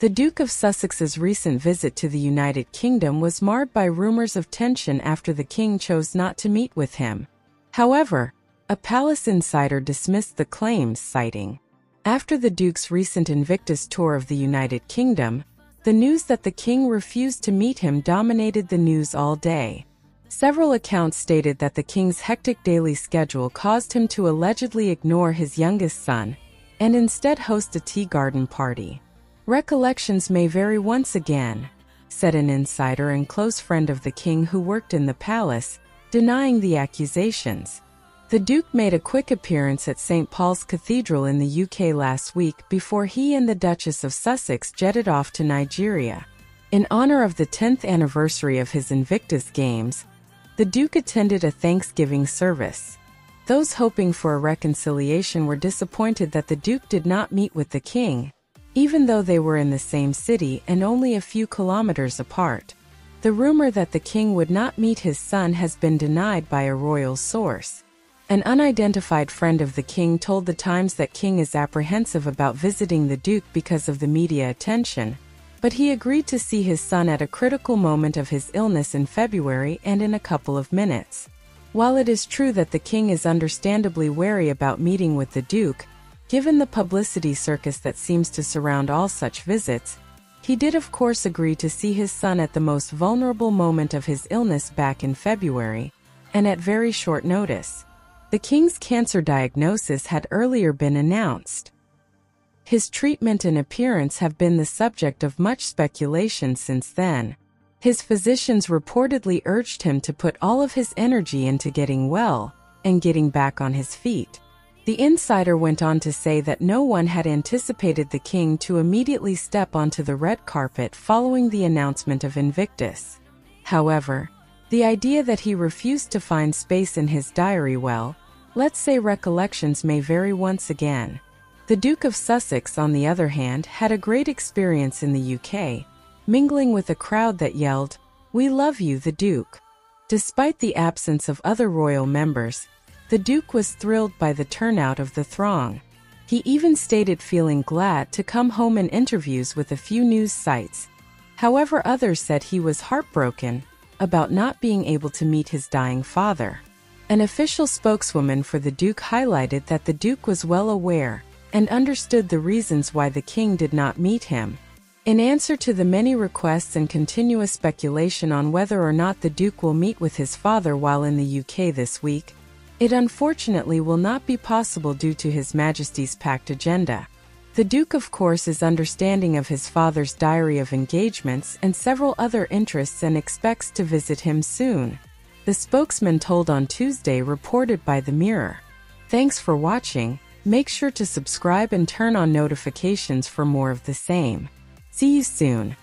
The Duke of Sussex's recent visit to the United Kingdom was marred by rumors of tension after the king chose not to meet with him. However, a palace insider dismissed the claims, citing, "After the Duke's recent Invictus tour of the United Kingdom, the news that the king refused to meet him dominated the news all day." Several accounts stated that the king's hectic daily schedule caused him to allegedly ignore his youngest son and instead host a tea garden party. "Recollections may vary once again," said an insider and close friend of the king who worked in the palace, denying the accusations. The Duke made a quick appearance at St. Paul's Cathedral in the UK last week before he and the Duchess of Sussex jetted off to Nigeria. In honor of the 10th anniversary of his Invictus Games, the Duke attended a Thanksgiving service. Those hoping for a reconciliation were disappointed that the Duke did not meet with the king, even though they were in the same city and only a few kilometers apart. The rumor that the king would not meet his son has been denied by a royal source. An unidentified friend of the king told The Times that King is apprehensive about visiting the Duke because of the media attention, but he agreed to see his son at a critical moment of his illness in February and in a couple of minutes. While it is true that the king is understandably wary about meeting with the Duke, given the publicity circus that seems to surround all such visits, he did of course agree to see his son at the most vulnerable moment of his illness back in February, and at very short notice. The king's cancer diagnosis had earlier been announced. His treatment and appearance have been the subject of much speculation since then. His physicians reportedly urged him to put all of his energy into getting well and getting back on his feet. The insider went on to say that no one had anticipated the king to immediately step onto the red carpet following the announcement of Invictus. However, the idea that he refused to find space in his diary, well, let's say recollections may vary once again. The Duke of Sussex, on the other hand, had a great experience in the UK, mingling with a crowd that yelled, "We love you, the Duke." Despite the absence of other royal members, the Duke was thrilled by the turnout of the throng. He even stated feeling glad to come home in interviews with a few news sites. However, others said he was heartbroken about not being able to meet his dying father. An official spokeswoman for the Duke highlighted that the Duke was well aware and understood the reasons why the king did not meet him. In answer to the many requests and continuous speculation on whether or not the Duke will meet with his father while in the UK this week, it unfortunately will not be possible due to His Majesty's packed agenda. The Duke, of course, is understanding of his father's diary of engagements and several other interests and expects to visit him soon, the spokesman told on Tuesday, reported by The Mirror. Thanks for watching. Make sure to subscribe and turn on notifications for more of the same. See you soon.